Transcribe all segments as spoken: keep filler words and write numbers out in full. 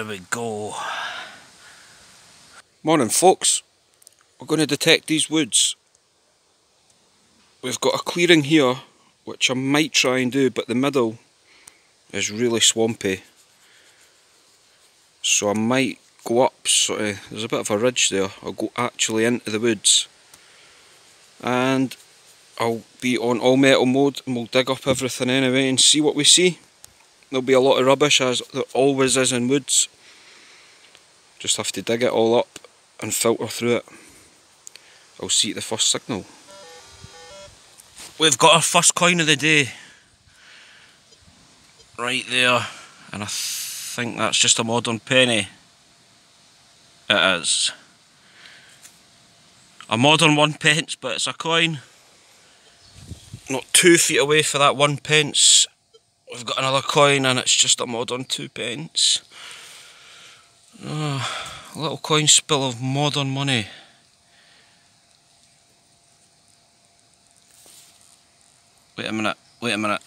There we go. Morning folks, we're going to detect these woods. We've got a clearing here which I might try and do, but the middle is really swampy, so I might go up, sort of, there's a bit of a ridge there, I'll go actually into the woods and I'll be on all metal mode and we'll dig up everything anyway and see what we see. There'll be a lot of rubbish, as there always is in woods. Just have to dig it all up and filter through it. I'll see the first signal. We've got our first coin of the day. Right there. And I think that's just a modern penny. It is. A modern one pence, but it's a coin. Not two feet away for that one pence. We've got another coin and it's just a modern two pence. Oh, a little coin spill of modern money. Wait a minute, wait a minute.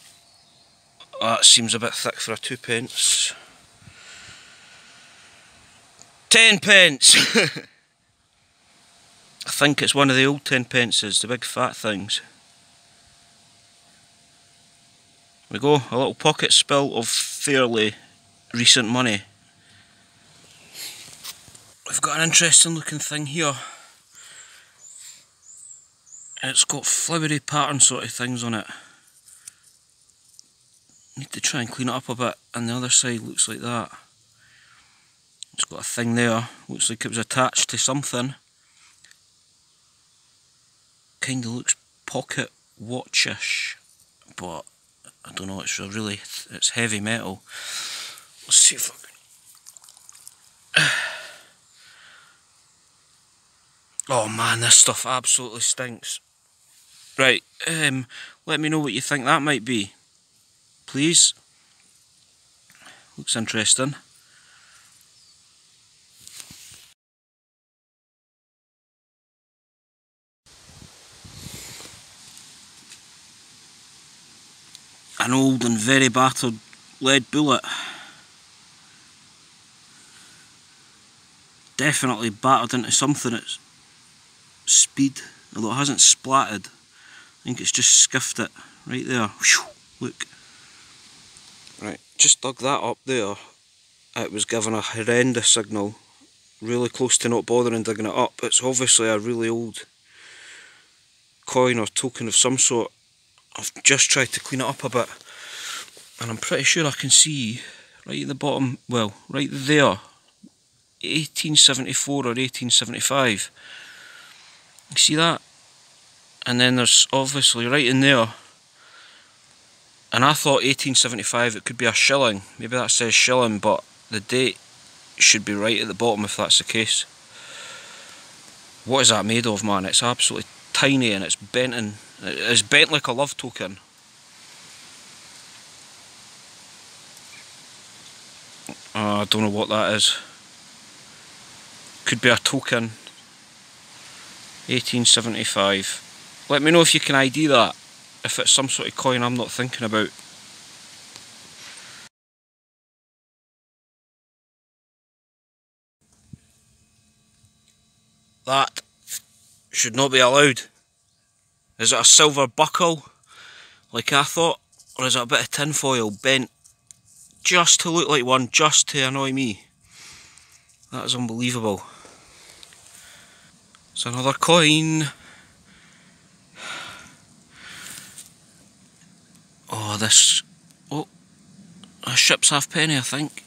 Oh, that seems a bit thick for a two pence. Ten pence! I think it's one of the old ten pences, the big fat things. We go, a little pocket spill of fairly recent money. We've got an interesting looking thing here. It's got flowery pattern sort of things on it. Need to try and clean it up a bit, and the other side looks like that. It's got a thing there, looks like it was attached to something. Kinda looks pocket watch-ish, but I don't know, it's really, it's heavy metal. Let's see if I can... Oh man, this stuff absolutely stinks. Right, um, let me know what you think that might be, please. Looks interesting. An old and very battered lead bullet. Definitely battered into something at speed, although it hasn't splatted. I think it's just skiffed it right there. Whew, look. Right, just dug that up there. It was given a horrendous signal. Really close to not bothering digging it up. It's obviously a really old coin or token of some sort. I've just tried to clean it up a bit, and I'm pretty sure I can see right at the bottom, well, right there, eighteen seventy-four or eighteen seventy-five. You see that? And then there's obviously right in there, and I thought eighteen seventy-five, it could be a shilling, maybe that says shilling, but the date should be right at the bottom if that's the case. What is that made of, man? It's absolutely tiny and it's bent in. It's bent like a love token. Oh, I don't know what that is. Could be a token. eighteen seventy-five. Let me know if you can I D that. If it's some sort of coin I'm not thinking about. That should not be allowed. Is it a silver buckle, like I thought, or is it a bit of tinfoil bent just to look like one, just to annoy me? That is unbelievable. It's another coin. Oh, this... Oh, a ship's halfpenny, I think.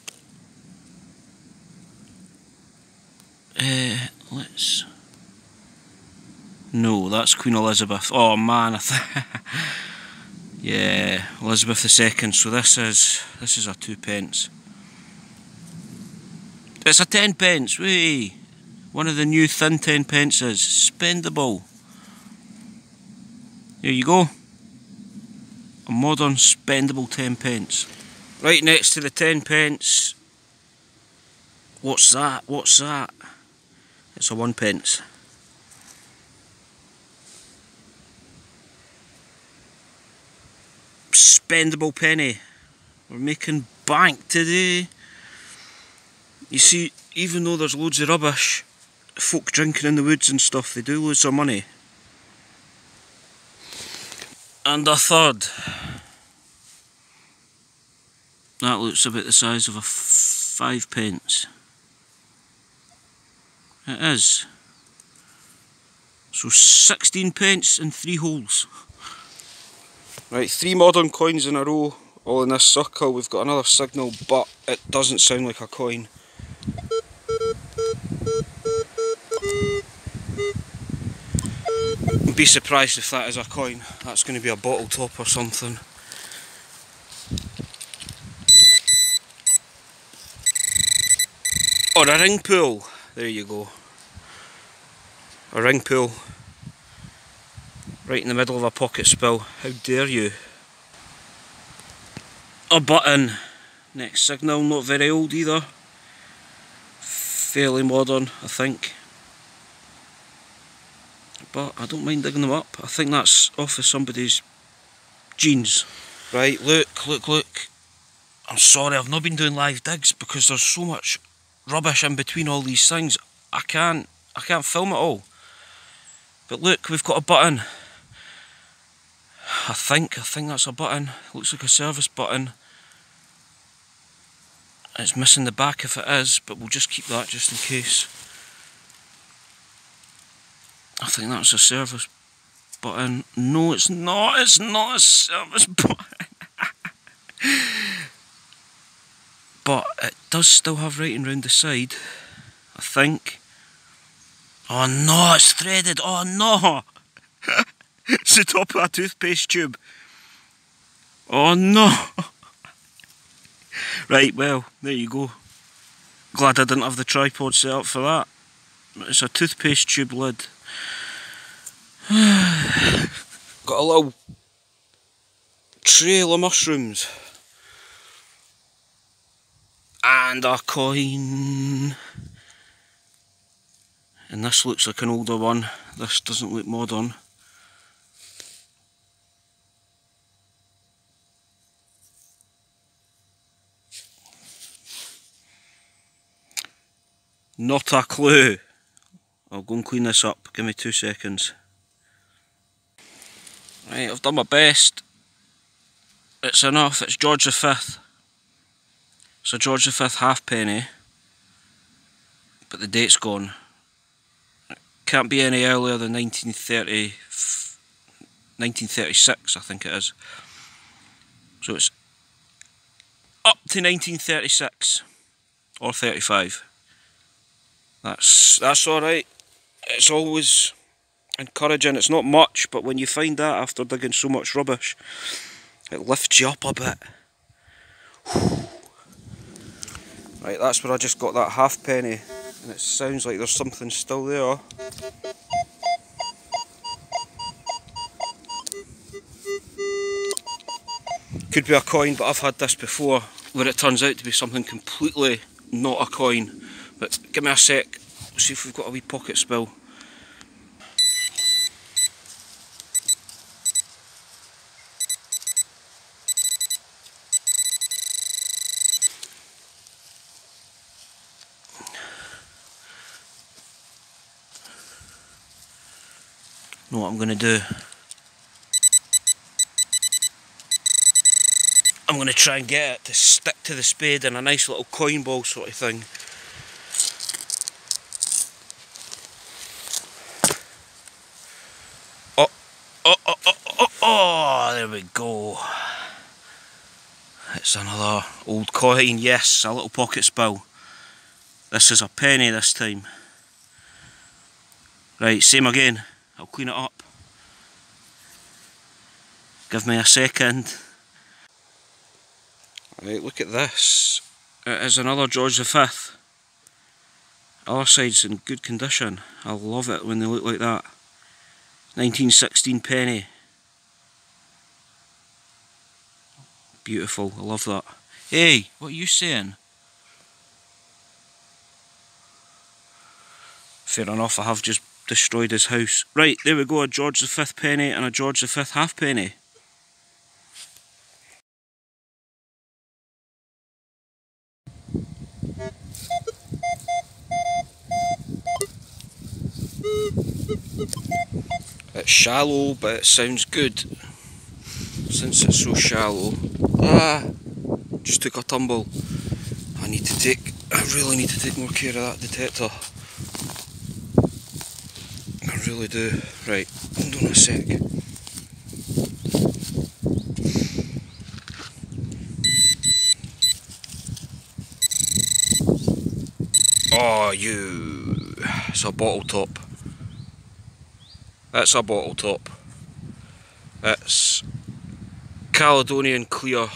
Uh, let's... No, that's Queen Elizabeth. Oh man, I th yeah, Elizabeth the Second. So this is this is a two pence. It's a ten pence. Wee, one of the new thin ten pences, spendable. There you go. A modern spendable ten pence. Right next to the ten pence. What's that? What's that? It's a one pence. Spendable penny. We're making bank today. You see, even though there's loads of rubbish, folk drinking in the woods and stuff, they do lose their money. And a third. That looks about the size of a f five pence. It is. So sixteen pence and three holes. Right, three modern coins in a row, all in this circle. We've got another signal, but it doesn't sound like a coin. I'd be surprised if that is a coin. That's going to be a bottle top or something. Or a ring pull. There you go. A ring pull. Right in the middle of a pocket spill. How dare you? A button. Next signal, not very old either. Fairly modern, I think. But I don't mind digging them up. I think that's off of somebody's jeans. Right, look, look, look. I'm sorry, I've not been doing live digs because there's so much rubbish in between all these things. I can't, I can't film it all. But look, we've got a button. I think, I think that's a button. Looks like a service button. It's missing the back if it is, but we'll just keep that just in case. I think that's a service button. No, it's not, it's not a service button. But it does still have writing round the side, I think. Oh no, it's threaded, oh no! It's the top of a toothpaste tube. Oh no! Right, well, there you go. Glad I didn't have the tripod set up for that. It's a toothpaste tube lid. Got a little trail of mushrooms. And a coin. And this looks like an older one. This doesn't look modern. Not a clue. I'll go and clean this up. Give me two seconds. Right, I've done my best. It's enough. It's George the Fifth. It's a George the Fifth halfpenny. But the date's gone. It can't be any earlier than nineteen thirty, nineteen thirty-six, I think it is. So it's up to nineteen thirty-six. Or thirty-five. That's, that's alright. It's always encouraging. It's not much, but when you find that after digging so much rubbish, it lifts you up a bit. Whew. Right, that's where I just got that halfpenny, and it sounds like there's something still there. Could be a coin, but I've had this before where it turns out to be something completely not a coin. But give me a sec, see if we've got a wee pocket spill. Know what I'm going to do? I'm going to try and get it to stick to the spade in a nice little coin ball sort of thing. There we go. It's another old coin. Yes, a little pocket spill. This is a penny this time. Right, same again. I'll clean it up. Give me a second. Right, look at this. It is another George the Fifth. Other side's in good condition. I love it when they look like that. nineteen sixteen penny. Beautiful, I love that. Hey, what are you saying? Fair enough, I have just destroyed his house. Right, there we go, a George the Fifth penny and a George the Fifth halfpenny. bit shallow, but it sounds good. Since it's so shallow, ah, just took a tumble. I need to take, I really need to take more care of that detector. I really do. Right, hold on a sec. Oh, you! It's a bottle top. That's a bottle top. It's Caledonian Clear.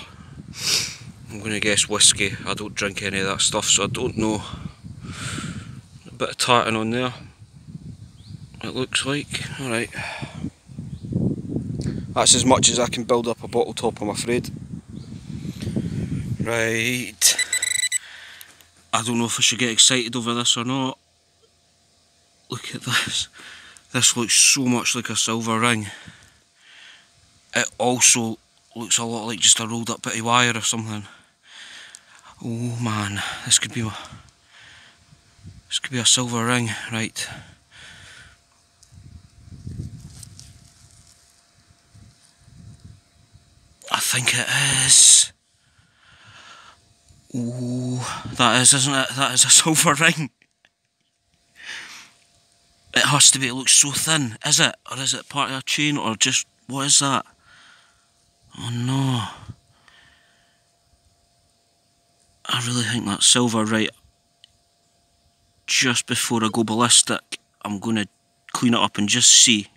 I'm gonna guess whiskey. I don't drink any of that stuff, so I don't know. A bit of tartan on there, it looks like. Alright. That's as much as I can build up a bottle top, I'm afraid. Right. I don't know if I should get excited over this or not. Look at this. This looks so much like a silver ring. It also looks a lot like just a rolled up bit of wire or something. Oh man, this could be a, this could be a silver ring, right. I think it is. Oh, that is, isn't it? That is a silver ring. It has to be. It looks so thin. Is it? Or is it part of a chain? Or just, what is that? Oh no. I really think that's silver, right? Just before I go ballistic, I'm going to clean it up and just see.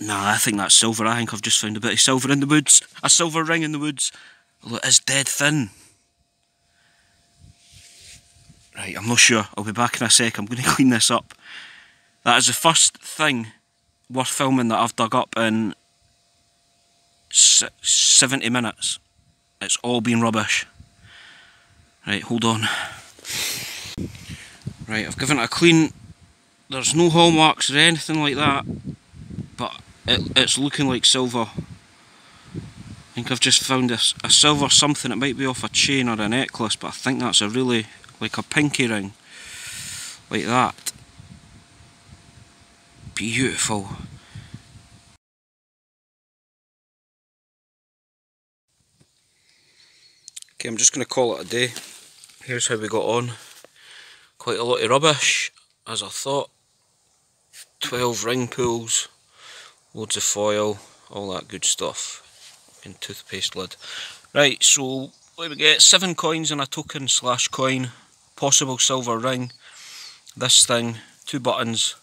Nah, I think that's silver. I think I've just found a bit of silver in the woods. A silver ring in the woods. Although it is dead thin. Right, I'm not sure. I'll be back in a sec. I'm going to clean this up. That is the first thing worth filming that I've dug up in seventy minutes. It's all been rubbish. Right, hold on. Right, I've given it a clean. There's no hallmarks or anything like that, but it, it's looking like silver. I think I've just found a, a silver something. It might be off a chain or a necklace, but I think that's a really, like a pinky ring, like that. Beautiful. Okay, I'm just going to call it a day. Here's how we got on. Quite a lot of rubbish, as I thought. twelve ring pulls, loads of foil, all that good stuff. And toothpaste lid. Right, so let me get seven coins and a token slash coin, possible silver ring, this thing, two buttons,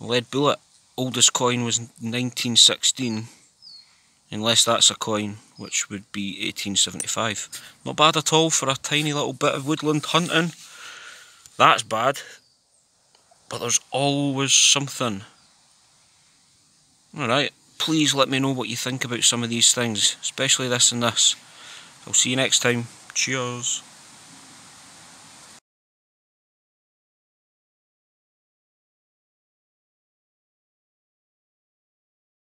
lead bullet. Oldest coin was nineteen sixteen, unless that's a coin, which would be eighteen seventy-five. Not bad at all for a tiny little bit of woodland hunting. That's bad, but there's always something. Alright. Please let me know what you think about some of these things, especially this and this. I'll see you next time. Cheers.